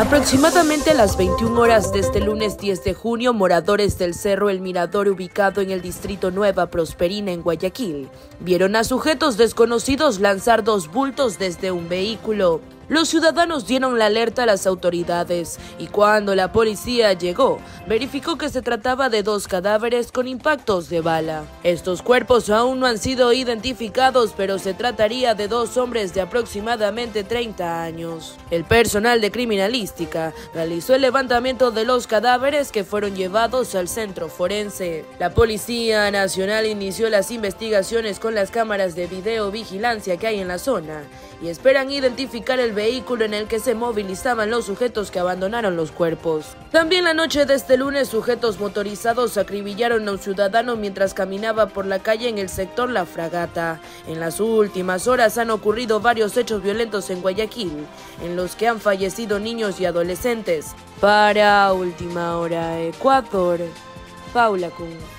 Aproximadamente a las 21 horas de este lunes 10 de junio, moradores del Cerro El Mirador, ubicado en el distrito Nueva Prosperina, en Guayaquil, vieron a sujetos desconocidos lanzar dos bultos desde un vehículo. Los ciudadanos dieron la alerta a las autoridades y cuando la policía llegó, verificó que se trataba de dos cadáveres con impactos de bala. Estos cuerpos aún no han sido identificados, pero se trataría de dos hombres de aproximadamente 30 años. El personal de criminalística realizó el levantamiento de los cadáveres que fueron llevados al centro forense. La Policía Nacional inició las investigaciones con las cámaras de videovigilancia que hay en la zona y esperan identificar el vehículo en el que se movilizaban los sujetos que abandonaron los cuerpos. También la noche de este lunes, sujetos motorizados acribillaron a un ciudadano mientras caminaba por la calle en el sector La Fragata. En las últimas horas han ocurrido varios hechos violentos en Guayaquil, en los que han fallecido niños y adolescentes. Para Última Hora Ecuador, Paula Cun.